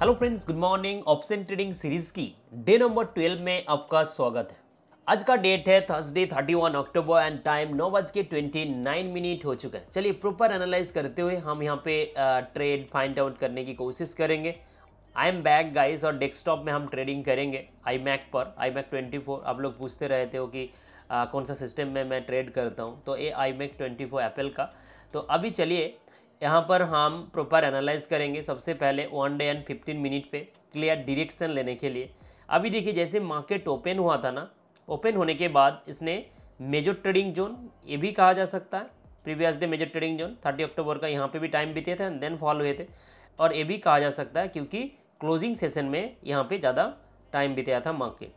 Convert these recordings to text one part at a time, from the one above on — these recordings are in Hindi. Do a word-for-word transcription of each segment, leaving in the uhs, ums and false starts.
Hello friends, good morning. Option trading series की डे नंबर ट्वेल्व में आपका स्वागत है। आज का डेट है थर्सडे इकतीस अक्टूबर एंड टाइम नौ बज के ट्वेंटी नाइन मिनट हो चुका है। चलिए प्रॉपर एनालाइज करते हुए हम यहाँ पे ट्रेड फाइंड आउट करने की कोशिश करेंगे। आई एम बैक गाइज और डेस्कटॉप में हम ट्रेडिंग करेंगे आई मैक पर। आई मैक ट्वेंटी फोर आप लोग पूछते रहते हो कि आ, कौन सा सिस्टम में मैं ट्रेड करता हूँ, तो ये iMac twenty four Apple का। तो अभी चलिए यहाँ पर हम प्रॉपर एनालाइज करेंगे। सबसे पहले one day and fifteen minute पे क्लियर डिरेक्शन लेने के लिए। अभी देखिए जैसे मार्केट ओपन हुआ था ना, ओपन होने के बाद इसने मेजर ट्रेडिंग जोन ये भी कहा जा सकता है, previous day major trading zone तीस अक्टूबर का यहाँ पे भी टाइम बीते थे एंड देन फॉल हुए थे, और ये भी कहा जा सकता है क्योंकि क्लोजिंग सेशन में यहाँ पे ज़्यादा टाइम बीताया था market.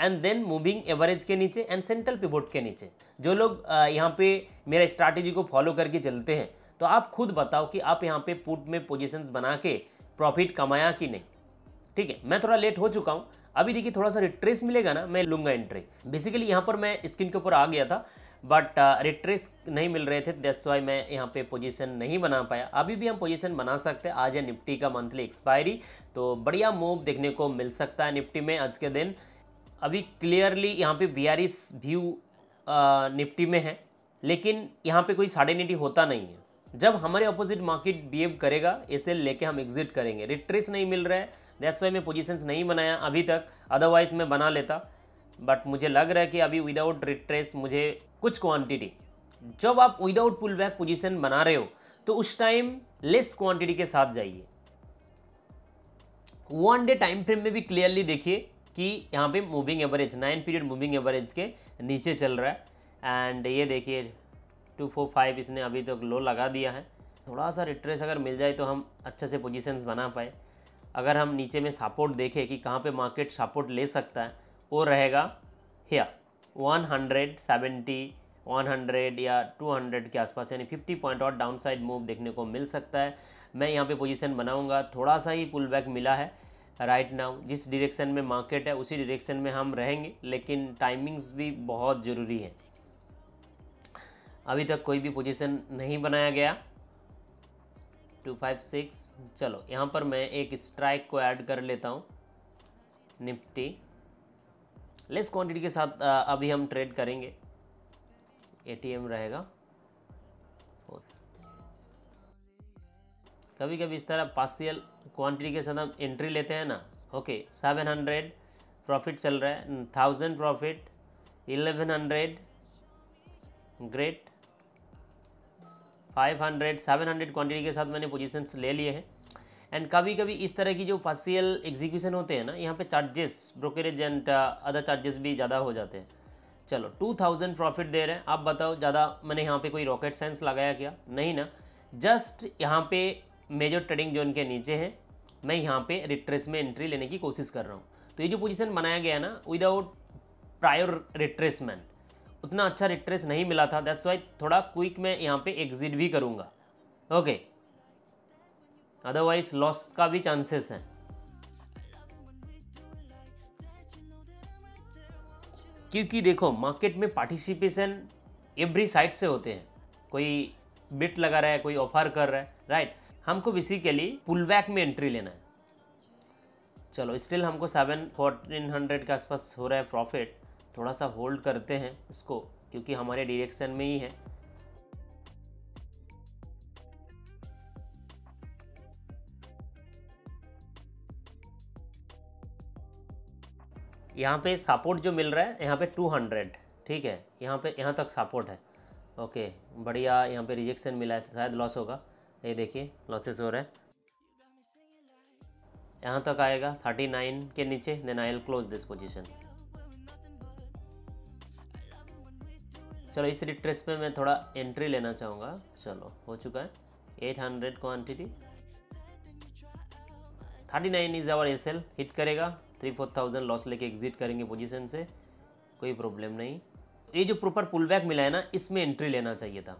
And then moving average के नीचे एंड सेंट्रल पिवोट के नीचे। जो लोग यहाँ पे मेरा स्ट्रैटेजी को फॉलो करके चलते हैं तो आप खुद बताओ कि आप यहाँ पे पुट में पोजिशंस बना के प्रॉफिट कमाया कि नहीं। ठीक है, मैं थोड़ा लेट हो चुका हूँ। अभी देखिए थोड़ा सा रिट्रेस मिलेगा ना, मैं लूँगा एंट्री। बेसिकली यहाँ पर मैं स्क्रीन के ऊपर आ गया था बट रिट्रेस नहीं मिल रहे थे, दैट्स वाई मैं यहाँ पे पोजीशन नहीं बना पाया। अभी भी हम पोजीशन बना सकते हैं। आज है निफ्टी का मंथली एक्सपायरी, तो बढ़िया मूव देखने को मिल सकता है निफ्टी में आज के दिन। अभी क्लियरली यहाँ पे बीआरिश व्यू निफ्टी में है, लेकिन यहाँ पर कोई साढ़े निफ्टी होता नहीं है। जब हमारे अपोजिट मार्केट बिहेव करेगा इसे लेके हम एग्जिट करेंगे। रिट्रेस नहीं मिल रहा है, दैट्स वाई मैं पोजीशंस नहीं बनाया अभी तक, अदरवाइज मैं बना लेता। बट मुझे लग रहा है कि अभी विदाउट रिट्रेस मुझे कुछ क्वांटिटी, जब आप विदाउट पुल बैक पोजिशन बना रहे हो तो उस टाइम लेस क्वांटिटी के साथ जाइए। वन डे टाइम फ्रेम में भी क्लियरली देखिए कि यहाँ पे moving average nine period moving average के नीचे चल रहा है एंड ये देखिए टू फोर फाइव इसने अभी तक लो लगा दिया है। थोड़ा सा रिट्रेस अगर मिल जाए तो हम अच्छे से पोजिशंस बना पाए। अगर हम नीचे में सपोर्ट देखें कि कहाँ पे मार्केट सपोर्ट ले सकता है, वो रहेगा here one hundred seventy one hundred या टू हंड्रेड के आसपास, यानी फिफ्टी पॉइंट और डाउनसाइड मूव देखने को मिल सकता है। मैं यहाँ पे पोजीशन बनाऊँगा। थोड़ा सा ही पुल बैक मिला है राइट नाउ, जिस डायरेक्शन में मार्केट है उसी डायरेक्शन में हम रहेंगे, लेकिन टाइमिंग्स भी बहुत ज़रूरी है। अभी तक कोई भी पोजीशन नहीं बनाया गया। टू फाइव सिक्स, चलो यहाँ पर मैं एक स्ट्राइक को ऐड कर लेता हूँ। निफ्टी लेस क्वांटिटी के साथ अभी हम ट्रेड करेंगे। एटीएम रहेगा। कभी कभी इस तरह पार्शियल क्वांटिटी के साथ हम एंट्री लेते हैं ना। ओके, सेवन हंड्रेड प्रॉफिट चल रहा है, thousand profit, eleven hundred, great, five hundred, seven hundred quantity के साथ मैंने पोजीशंस ले लिए हैं। एंड कभी कभी इस तरह की जो फासियल एग्जीक्यूशन होते हैं ना, यहाँ पे charges brokerage and other charges भी ज़्यादा हो जाते हैं। चलो टू थाउजेंड प्रॉफिट दे रहे हैं। आप बताओ ज़्यादा मैंने यहाँ पे कोई रॉकेट साइंस लगाया क्या? नहीं ना, जस्ट यहाँ पे मेजर ट्रेडिंग जोन के नीचे है। मैं यहाँ पर रिट्रेस में एंट्री लेने की कोशिश कर रहा हूँ। तो ये जो पोजिशन बनाया गया है ना विदाउट प्रायर रिट्रेसमेंट, उतना अच्छा रिट्रेस नहीं मिला था, दैट्स वाई थोड़ा क्विक में यहाँ पे एग्जिट भी करूँगा। ओके, अदरवाइज लॉस का भी चांसेस है, क्योंकि देखो मार्केट में पार्टिसिपेशन एवरी साइड से होते हैं। कोई बिट लगा रहा है, कोई ऑफर कर रहा है, राइट। हमको बेसिकली पुल बैक में एंट्री लेना है। चलो स्टिल हमको सेवन फोर्टीन हंड्रेड के आसपास हो रहा है प्रॉफिट। थोड़ा सा होल्ड करते हैं इसको क्योंकि हमारे डायरेक्शन में ही है। यहाँ पे सपोर्ट जो मिल रहा है यहाँ पे टू हंड्रेड, ठीक है, यहाँ पे यहाँ तक सपोर्ट है। ओके बढ़िया, यहाँ पे रिजेक्शन मिला है, शायद लॉस होगा। ये देखिए लॉसेस हो रहे हैं, यहाँ तक आएगा थर्टी नाइन के नीचे, then I will close this position. चलो इस रिट्रेस पे मैं थोड़ा एंट्री लेना चाहूँगा। चलो हो चुका है eight hundred quantity, thirty nine is our SL, hit करेगा थ्री फोर थाउजेंड लॉस लेके एग्जिट करेंगे पोजीशन से, कोई प्रॉब्लम नहीं। ये जो प्रॉपर पुल बैक मिला है ना, इसमें एंट्री लेना चाहिए था।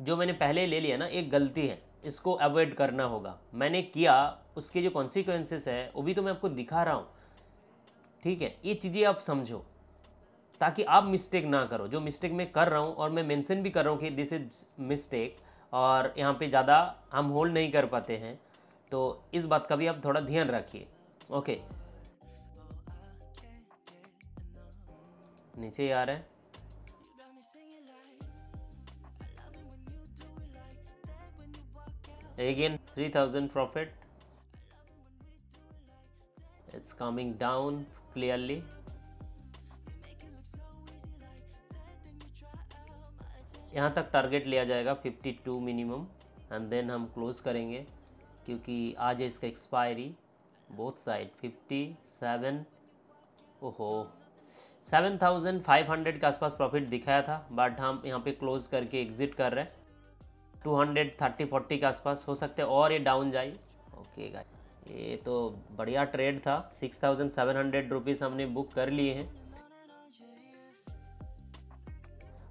जो मैंने पहले ले लिया ना, एक गलती है, इसको अवॉइड करना होगा। मैंने किया, उसके जो कॉन्सिक्वेंसेस है वो भी तो मैं आपको दिखा रहा हूँ। ठीक है, ये चीज़ें आप समझो ताकि आप मिस्टेक ना करो। जो मिस्टेक मैं कर रहा हूँ और मैं मेंशन भी कर रहा हूँ कि दिस इज मिस्टेक, और यहाँ पे ज़्यादा हम होल्ड नहीं कर पाते हैं, तो इस बात का भी आप थोड़ा ध्यान रखिए। ओके, नीचे आ रहे हैं। Again three thousand profit, it's coming down clearly. यहाँ तक टारगेट लिया जाएगा fifty two minimum and then हम क्लोज करेंगे, क्योंकि आज है इसका expiry. Both side fifty seven, ओहो सेवन थाउजेंड फाइव हंड्रेड के आसपास प्रॉफिट दिखाया था, बट हम यहाँ पे क्लोज करके एग्जिट कर रहे हैं टू हंड्रेड थर्टी फोर्टी के आसपास। हो सकता है और ये डाउन जाए। ओके गाइस, ये तो बढ़िया ट्रेड था। Six thousand seven hundred rupees हमने बुक कर लिए हैं।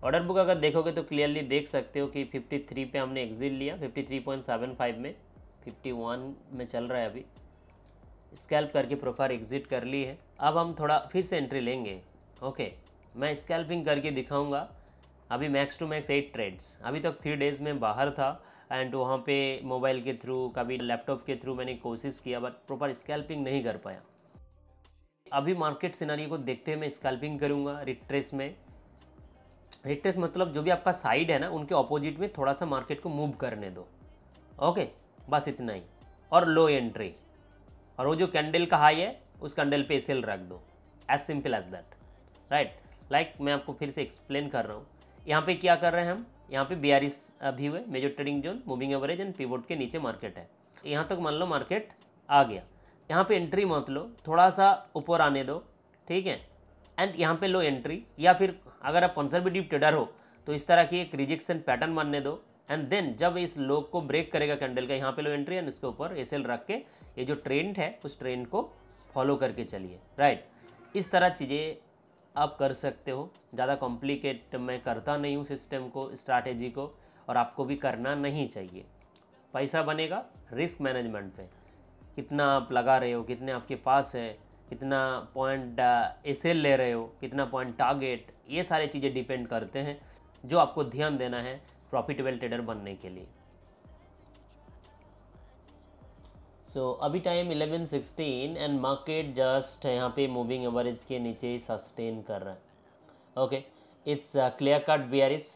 ऑर्डर बुक अगर देखोगे तो क्लियरली देख सकते हो कि फिफ्टी थ्री पे हमने एग्जिट लिया, fifty three point seven five में, फिफ्टी वन में चल रहा है अभी। स्कैल्प करके प्रोफाइल एग्जिट कर ली है। अब हम थोड़ा फिर से एंट्री लेंगे। ओके, मैं स्कैल्पिंग करके दिखाऊँगा। अभी max two max eight trades. अभी तक थ्री डेज़ में बाहर था एंड वहाँ पे मोबाइल के थ्रू, कभी लैपटॉप के थ्रू मैंने कोशिश किया, बट प्रॉपर स्कैल्पिंग नहीं कर पाया। अभी मार्केट सिनारियो को देखते हुए मैं स्कैल्पिंग करूँगा रिट्रेस में। रिट्रेस मतलब जो भी आपका साइड है ना, उनके अपोजिट में थोड़ा सा मार्केट को मूव करने दो। ओके, बस इतना ही। और लो एंट्री, और वो जो कैंडल का हाई है उस कैंडल पर सेल रख दो। As simple as that, right. Like मैं आपको फिर से एक्सप्लेन कर रहा हूँ। यहाँ पे क्या कर रहे हैं हम, यहाँ पे बीआरिश भी हुए, major trading zone, moving average and pivot के नीचे मार्केट है। यहाँ तक मान लो मार्केट आ गया, यहाँ पे एंट्री मत लो, थोड़ा सा ऊपर आने दो, ठीक है। एंड यहाँ पे लो एंट्री, या फिर अगर आप कंजर्वेटिव ट्रेडर हो तो इस तरह की एक रिजेक्शन पैटर्न मानने दो एंड देन जब इस लो को ब्रेक करेगा कैंडल का, यहाँ पे लो एंट्री एंड इसके ऊपर एस एल रख के ये जो ट्रेंड है उस ट्रेंड को फॉलो करके चलिए, राइट। इस तरह चीज़ें आप कर सकते हो। ज़्यादा कॉम्प्लिकेट मैं करता नहीं हूँ सिस्टम को, स्ट्रैटेजी को, और आपको भी करना नहीं चाहिए। पैसा बनेगा रिस्क मैनेजमेंट पे, कितना आप लगा रहे हो, कितने आपके पास है, कितना पॉइंट एसएल ले रहे हो, कितना पॉइंट टारगेट, ये सारी चीज़ें डिपेंड करते हैं जो आपको ध्यान देना है प्रॉफिटेबल ट्रेडर बनने के लिए। सो so, अभी time eleven sixteen and market just यहाँ पे मूविंग एवरेज के नीचे सस्टेन कर रहा है। Okay, it's clear cut bearish.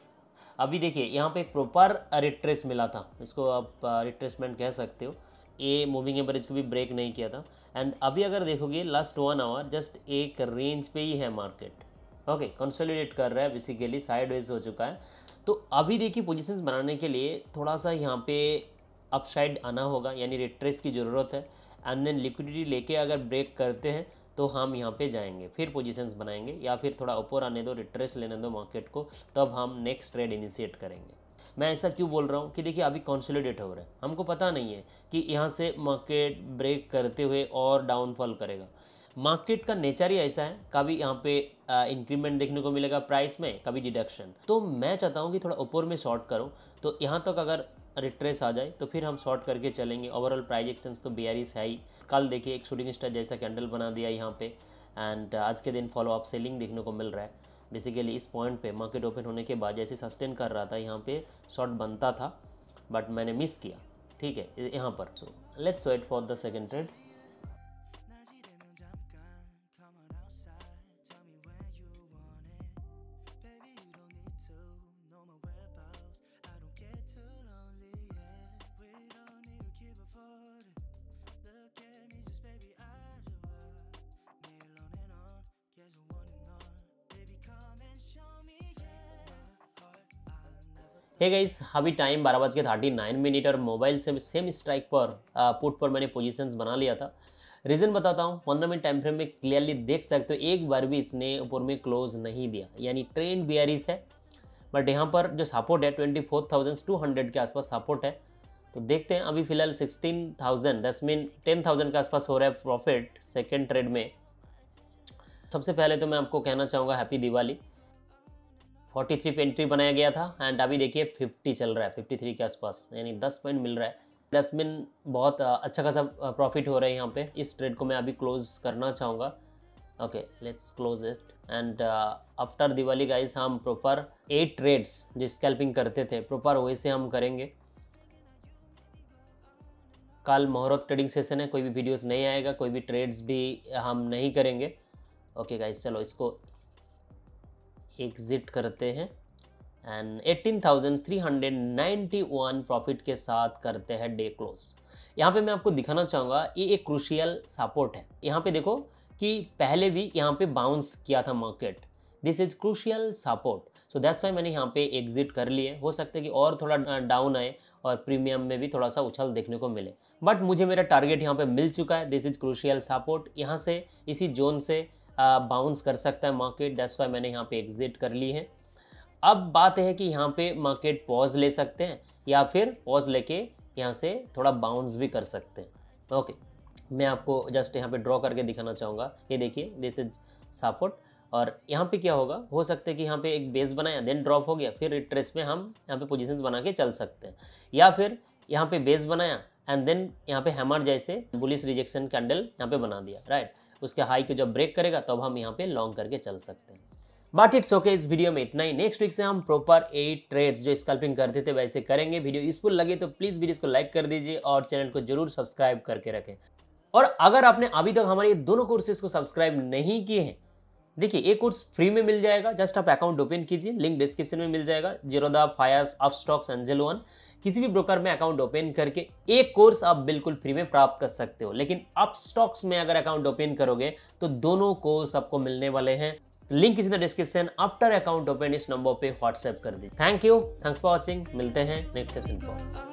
अभी देखिए यहाँ पे प्रॉपर रिट्रेस मिला था, इसको आप रिट्रेसमेंट कह सकते हो। ये मूविंग एवरेज को भी ब्रेक नहीं किया था एंड अभी अगर देखोगे लास्ट वन आवर जस्ट एक रेंज पे ही है मार्केट। ओके, कंसोलिडेट कर रहा है, बेसिकली साइडवेज हो चुका है। तो अभी देखिए पोजिशंस बनाने के लिए थोड़ा सा यहाँ पे अपसाइड आना होगा, यानी रिट्रेस की ज़रूरत है एंड देन लिक्विडिटी लेके अगर ब्रेक करते हैं तो हम यहाँ पे जाएंगे, फिर पोजीशंस बनाएंगे, या फिर थोड़ा ऊपर आने दो, रिट्रेस लेने दो मार्केट को, तब हम नेक्स्ट ट्रेड इनिशिएट करेंगे। मैं ऐसा क्यों बोल रहा हूँ कि देखिए अभी कंसोलिडेट हो रहा है, हमको पता नहीं है कि यहाँ से मार्केट ब्रेक करते हुए और डाउनफॉल करेगा। मार्केट का नेचर ही ऐसा है, कभी यहाँ पे इंक्रीमेंट देखने को मिलेगा प्राइस में, कभी डिडक्शन। तो मैं चाहता हूँ कि थोड़ा ऊपर में शॉर्ट करो, तो यहाँ तक अगर रिट्रेस आ जाए तो फिर हम शॉर्ट करके चलेंगे। ओवरऑल प्राइस एक्शंस तो बेयरिश है ही। कल देखिए एक शूटिंग स्टार जैसा कैंडल बना दिया यहाँ पे एंड आज के दिन फॉलो अप सेलिंग देखने को मिल रहा है। बेसिकली इस पॉइंट पे मार्केट ओपन होने के बाद जैसे सस्टेन कर रहा था, यहाँ पे शॉर्ट बनता था बट मैंने मिस किया, ठीक है, यहाँ पर। So let's wait for the second trade. Hey guys, अभी टाइम बारह बज के थर्टी नाइन मिनट और मोबाइल से सेम स्ट्राइक पर पुट पर मैंने पोजीशंस बना लिया था। रीज़न बताता हूँ। पंद्रह मिनट टाइम फ्रेम में क्लियरली देख सकते हो एक बार भी इसने ऊपर में क्लोज नहीं दिया, यानी ट्रेंड बेयरिश है। बट यहाँ पर जो सपोर्ट है twenty four thousand two hundred के आसपास सपोर्ट है, तो देखते हैं। अभी फिलहाल sixteen thousand that's mean ten thousand के आसपास हो रहा है प्रॉफिट सेकेंड ट्रेड में। सबसे पहले तो मैं आपको कहना चाहूँगा हैप्पी दिवाली। फोर्टी थ्री पे एंट्री बनाया गया था एंड अभी देखिए फिफ्टी चल रहा है, फिफ्टी थ्री के आसपास, यानी दस पॉइंट मिल रहा है। दस मिन बहुत अच्छा खासा प्रॉफिट हो रहा है यहाँ पे। इस ट्रेड को मैं अभी क्लोज करना चाहूँगा। Okay, let's close it and after Diwali guys हम प्रॉपर एट ट्रेड्स जो स्कैल्पिंग करते थे प्रॉपर वे से हम करेंगे। कल मुहूर्त ट्रेडिंग सेशन है, कोई भी वीडियोस नहीं आएगा, कोई भी ट्रेड्स भी हम नहीं करेंगे। ओके गाइस, चलो इसको एग्जिट करते हैं एंड अठारह हज़ार तीन सौ इक्यानवे प्रॉफिट के साथ करते हैं डे क्लोज। यहाँ पे मैं आपको दिखाना चाहूँगा, ये एक क्रूशियल सपोर्ट है। यहाँ पे देखो कि पहले भी यहाँ पे बाउंस किया था market, this is crucial support, so that's why मैंने यहाँ पे एग्जिट कर लिए। हो सकता है कि और थोड़ा डाउन आए और प्रीमियम में भी थोड़ा सा उछाल देखने को मिले, बट मुझे मेरा टारगेट यहाँ पे मिल चुका है, दिस इज क्रूशियल सपोर्ट। यहाँ से इसी जोन से बाउंस कर सकता है मार्केट, दैट्स वाई मैंने यहाँ पे एग्जिट कर ली है। अब बात है कि यहाँ पे मार्केट पॉज ले सकते हैं या फिर पॉज लेके यहाँ से थोड़ा बाउंस भी कर सकते हैं। ओके, मैं आपको जस्ट यहाँ पे ड्रॉ करके दिखाना चाहूँगा। ये देखिए, दिस इज सपोर्ट और यहाँ पे क्या होगा, हो सकता है कि यहाँ पे एक बेस बनाया, देन ड्रॉप हो गया, फिर रिट्रेस में हम यहाँ पे पोजीशंस बना के चल सकते हैं, या फिर यहाँ पे बेस बनाया एंड देन यहाँ पे हैमर जैसे बुलिश रिजेक्शन कैंडल यहाँ पे बना दिया, राइट। उसके हाई को जब ब्रेक करेगा तब हम यहाँ पे लॉन्ग करके चल सकते हैं। बट इट्स ओके, इस वीडियो में इतना ही। नेक्स्ट वीक से हम प्रॉपर एट ट्रेड्स जो स्कल्पिंग करते थे वैसे करेंगे। वीडियो यूजफुल लगे तो प्लीज़ वीडियो को लाइक कर दीजिए और चैनल को जरूर सब्सक्राइब करके रखें। और अगर आपने अभी तक हमारे ये दोनों कोर्सेज को सब्सक्राइब नहीं किए हैं, देखिए ये कोर्स फ्री में मिल जाएगा, जस्ट आप अकाउंट ओपन कीजिए, लिंक डिस्क्रिप्शन में मिल जाएगा। जीरोधा, फायर्स, यूपस्टॉक्स, एंजल वन, किसी भी ब्रोकर में अकाउंट ओपन करके एक कोर्स आप बिल्कुल फ्री में प्राप्त कर सकते हो। लेकिन यूपस्टॉक्स में अगर अकाउंट ओपन करोगे तो दोनों कोर्स आपको मिलने वाले हैं। Link is in the description. After account open इस नंबर पे व्हाट्सएप कर दी। Thank you, thanks for watching. मिलते हैं नेक्स्ट सेशन पर।